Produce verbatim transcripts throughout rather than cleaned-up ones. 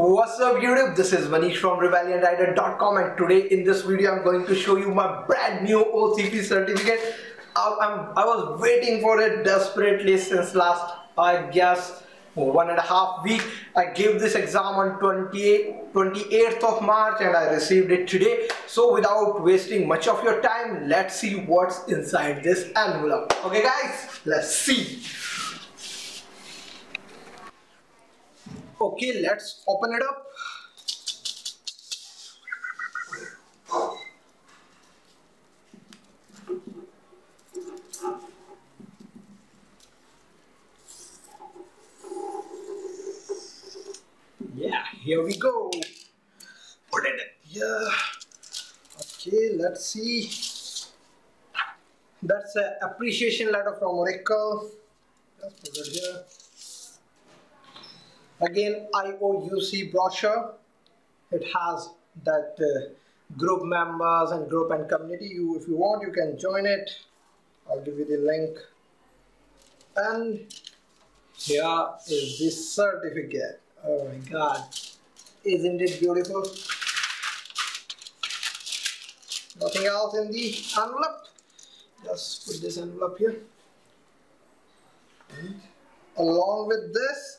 What's up YouTube, this is Manish from Rebellion Rider dot com and today in this video I'm going to show you my brand new O C P certificate. I, I'm, I was waiting for it desperately since last, I guess, one and a half week. I gave this exam on twenty-eighth of March and I received it today. So without wasting much of your time, let's see what's inside this envelope. Okay guys, let's see. Okay, let's open it up. Yeah, here we go. Put it in. Yeah. Okay, let's see. That's an appreciation letter from Oracle. Let's put it here. Again, I O U C brochure. It has that uh, group members and group and community. You, if you want, you can join it. I'll give you the link. And here is this certificate. Oh my God, isn't it beautiful? Nothing else in the envelope. Just put this envelope here. And along with this,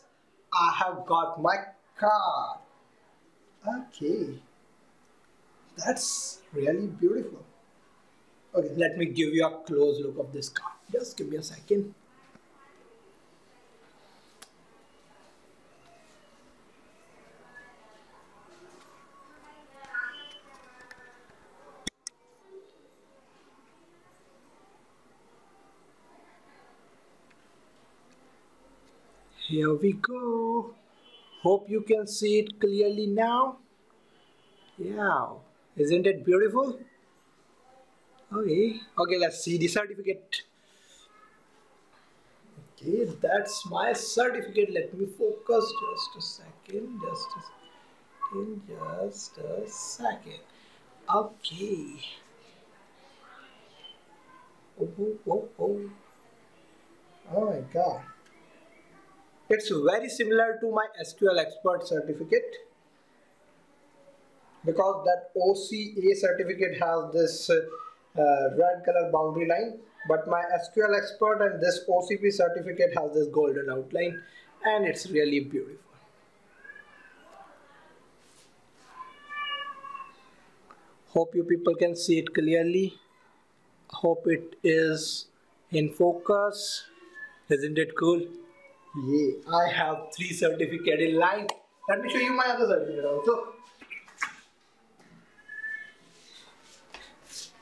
I have got my card. Okay, that's really beautiful. Okay, let me give you a close look of this card. Just give me a second. Here we go. Hope you can see it clearly now. Yeah, isn't it beautiful? Okay, okay, let's see the certificate. Okay, that's my certificate. Let me focus just a second. Just a second. Just a second. Okay. Oh, oh, oh, oh. Oh my God. It's very similar to my S Q L Expert certificate because that O C A certificate has this uh, red color boundary line, but my S Q L Expert and this O C P certificate has this golden outline and it's really beautiful. Hope you people can see it clearly. Hope it is in focus. Isn't it cool? Yeah, I have three certificates in line. Let me show you my other certificate also.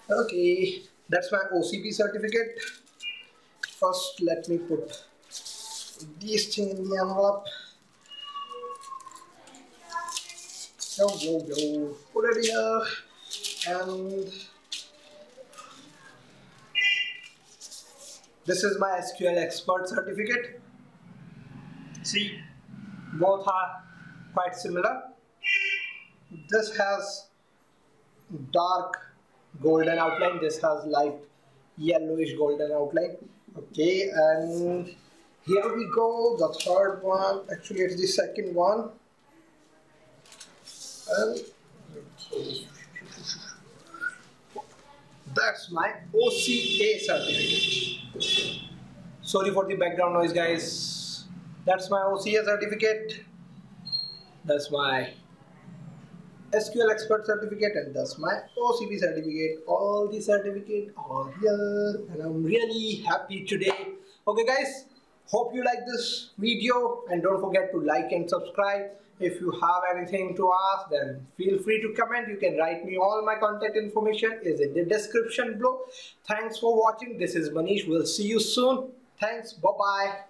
Okay, that's my O C P certificate. First, let me put these things in the envelope. Go, go, go. Put it here. And this is my S Q L Expert certificate. See, both are quite similar. This has dark golden outline, this has light yellowish golden outline. Okay, and here we go, the third one, actually it's the second one. And that's my O C A certificate. Sorry for the background noise guys. That's my O C A certificate, that's my S Q L Expert certificate, and that's my O C P certificate. All the certificates are here and I'm really happy today. Okay guys, hope you like this video and don't forget to like and subscribe. If you have anything to ask, then feel free to comment. You can write me. All my contact information is in the description below. Thanks for watching. This is Manish. We'll see you soon. Thanks. Bye-bye.